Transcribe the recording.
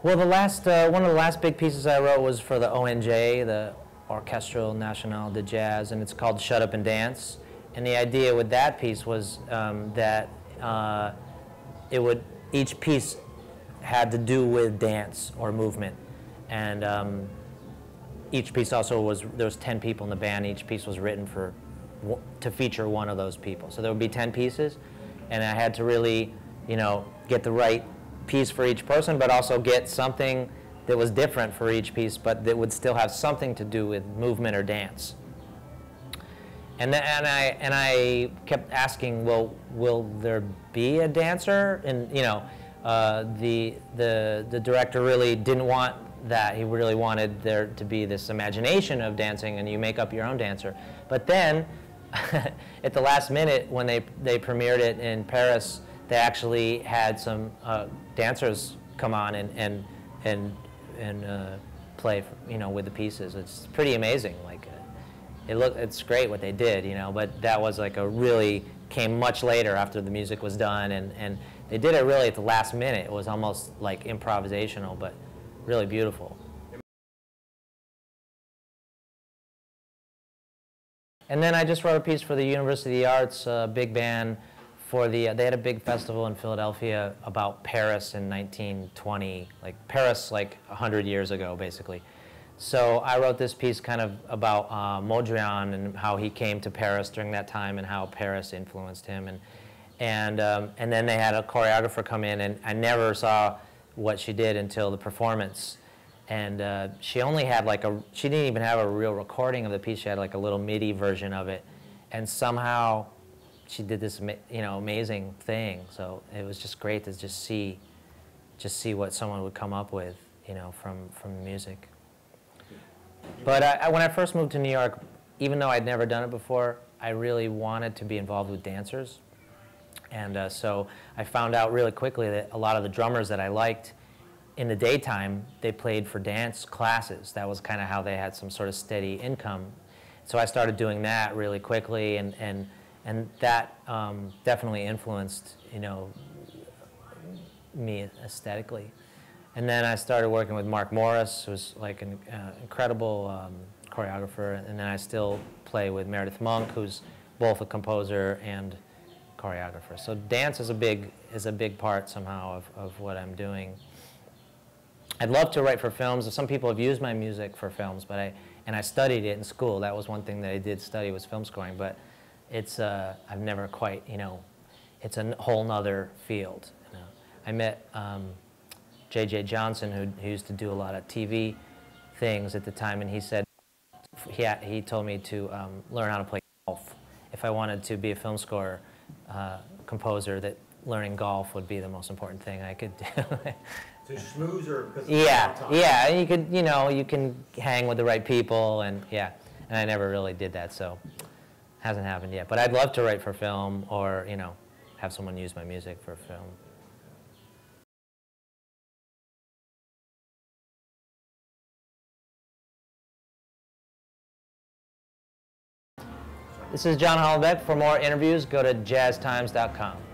Well, the last one of the last big pieces I wrote was for the ONJ, the Orchestre National de Jazz, and it's called Shut Up and Dance. And the idea with that piece was that each piece had to do with dance or movement, and each piece also was, there was 10 people in the band. Each piece was written for to feature one of those people. So there would be 10 pieces, and I had to really, you know, get the right piece for each person, but also get something that was different for each piece, but that would still have something to do with movement or dance. And then, and I kept asking, well, will there be a dancer? And you know, the director really didn't want that. He really wanted there to be this imagination of dancing, and you make up your own dancer. But then, at the last minute, when they premiered it in Paris, they actually had some dancers come on and play, you know, with the pieces. It's pretty amazing. Like, it's great what they did, you know. But that was like a really came much later after the music was done, and they did it really at the last minute. It was almost like improvisational, but really beautiful. And then I just wrote a piece for the University of the Arts big band. They had a big festival in Philadelphia about Paris in 1920, like Paris like 100 years ago, basically. So I wrote this piece kind of about Mondrian and how he came to Paris during that time and how Paris influenced him. And then they had a choreographer come in, and I never saw what she did until the performance. And she only had like she didn't even have a real recording of the piece. She had like a little MIDI version of it, and somehow she did this, you know, amazing thing. So it was just great to just see what someone would come up with, you know, from music. But when I first moved to New York, even though I'd never done it before, I really wanted to be involved with dancers. And so I found out really quickly that a lot of the drummers that I liked in the daytime, they played for dance classes. That was kind of how they had some sort of steady income. So I started doing that really quickly, and that definitely influenced, you know, me aesthetically. And then I started working with Mark Morris, who's like an incredible choreographer. And then I still play with Meredith Monk, who's both a composer and choreographer. So dance is a big part somehow of what I'm doing. I'd love to write for films. Some people have used my music for films, but I studied it in school. That was one thing that I did study, was film scoring. But it's I've never quite, you know, it's a whole nother field. You know. I met J.J. Johnson, who used to do a lot of TV things at the time, and he said, he told me to learn how to play golf. If I wanted to be a film scorer, composer, that learning golf would be the most important thing I could do. To schmooze, or because of yeah, you could, you know, you can hang with the right people, and yeah, and I never really did that, so. Hasn't happened yet, but I'd love to write for film, or, you know, have someone use my music for film. This is John Hollenbeck. For more interviews, go to jazztimes.com.